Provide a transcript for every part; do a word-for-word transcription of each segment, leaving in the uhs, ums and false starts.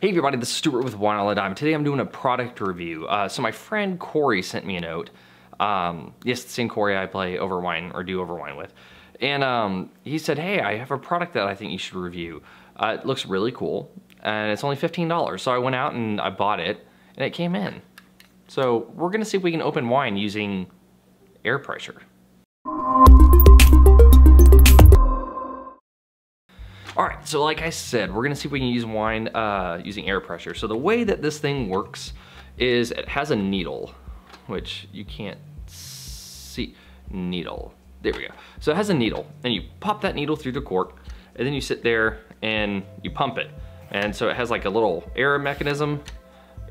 Hey everybody, this is Stuart with Wine on the Dime. Today I'm doing a product review. Uh, so my friend Corey sent me a note. Um, yes, the same Corey I play over wine, or do over wine with. And um, he said, hey, I have a product that I think you should review. Uh, it looks really cool, and it's only fifteen dollars. So I went out and I bought it, and it came in. So we're gonna see if we can open wine using air pressure. All right, so like I said, we're gonna see if we can use wine uh, using air pressure. So the way that this thing works is it has a needle, which you can't see, needle, there we go. So it has a needle, and you pop that needle through the cork, and then you sit there and you pump it. And so it has like a little air mechanism,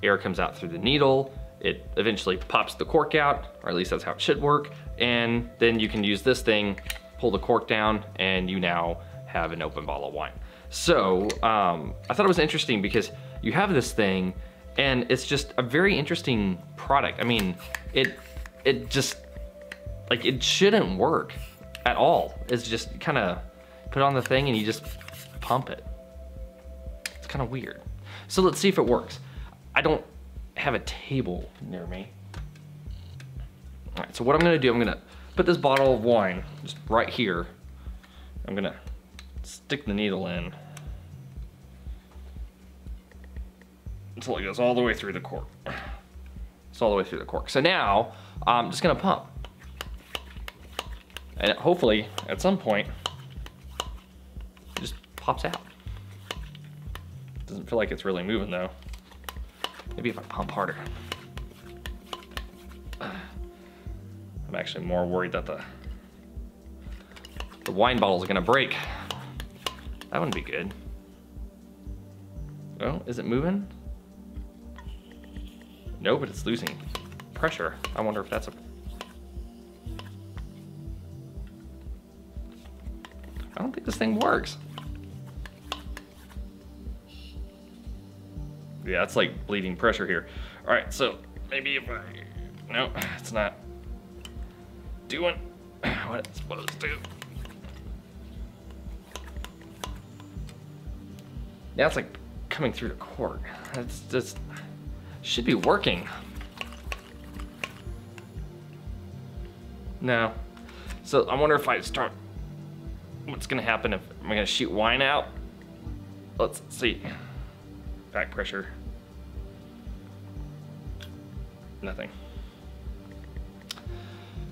air comes out through the needle, it eventually pops the cork out, or at least that's how it should work, and then you can use this thing, pull the cork down, and you now have an open bottle of wine. So um, I thought it was interesting because you have this thing and it's just a very interesting product. I mean, it it just, like it shouldn't work at all. It's just kind of put on the thing and you just pump it. It's kind of weird. So let's see if it works. I don't have a table near me. All right, so what I'm gonna do, I'm gonna put this bottle of wine just right here. I'm gonna stick the needle in until it goes all the way through the cork. It's all the way through the cork. So now I'm just gonna pump. And hopefully at some point, it just pops out. Doesn't feel like it's really moving though. Maybe if I pump harder. I'm actually more worried that the, the wine bottle is gonna break. That wouldn't be good. Oh, is it moving? No, but it's losing pressure. I wonder if that's a... I don't think this thing works. Yeah, it's like bleeding pressure here. All right, so maybe if I... No, it's not doing what it's supposed to do. Now it's like coming through the cork. It's just, should be working. No. So I wonder if I start, what's gonna happen if, am I gonna shoot wine out? Let's see. Back pressure. Nothing.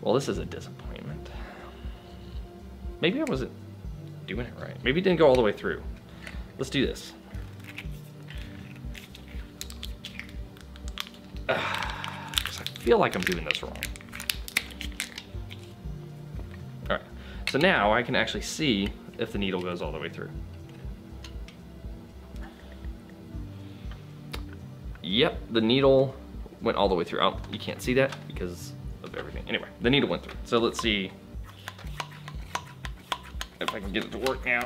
Well, this is a disappointment. Maybe I wasn't doing it right. Maybe it didn't go all the way through. Let's do this. Uh, I feel like I'm doing this wrong. All right, so now I can actually see if the needle goes all the way through. Yep, the needle went all the way through. Oh, you can't see that because of everything. Anyway, the needle went through. So let's see if I can get it to work now.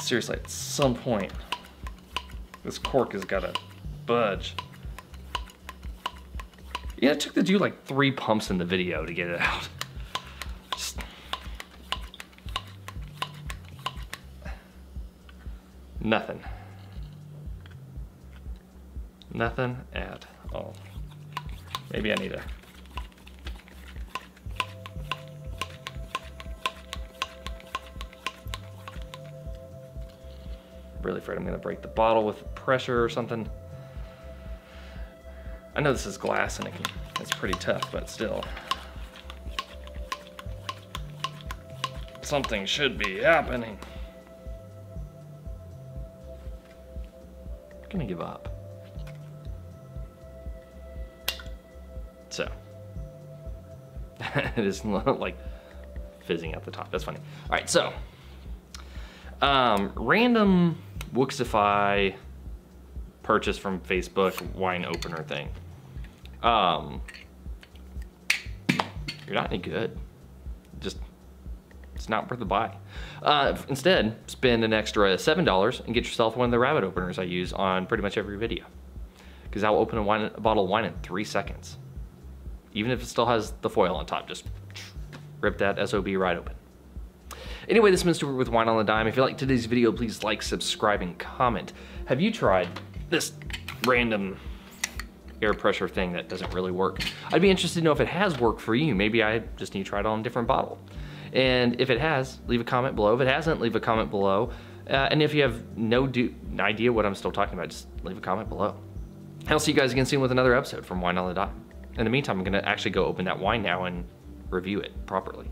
Seriously, at some point, this cork has got to budge. Yeah, it took the dude like three pumps in the video to get it out. Just... Nothing. Nothing at all. Maybe I need a... really afraid I'm gonna break the bottle with pressure or something. I know this is glass and it can, it's pretty tough, but still. Something should be happening. I'm gonna give up. So, it is like fizzing out the top, that's funny. All right, so, um, random Wooxify purchase from Facebook wine opener thing. Um, you're not any good. Just, it's not worth the buy. Uh, instead, spend an extra seven dollars and get yourself one of the rabbit openers I use on pretty much every video. Because I'll open a, wine, a bottle of wine in three seconds. Even if it still has the foil on top, just rip that S O B right open. Anyway, this has been Stuart with Wine on the Dime. If you liked today's video, please like, subscribe, and comment. Have you tried this random air pressure thing that doesn't really work? I'd be interested to know if it has worked for you. Maybe I just need to try it on a different bottle. And if it has, leave a comment below. If it hasn't, leave a comment below. Uh, and if you have no do idea what I'm still talking about, just leave a comment below. I'll see you guys again soon with another episode from Wine on the Dime. In the meantime, I'm gonna actually go open that wine now and review it properly.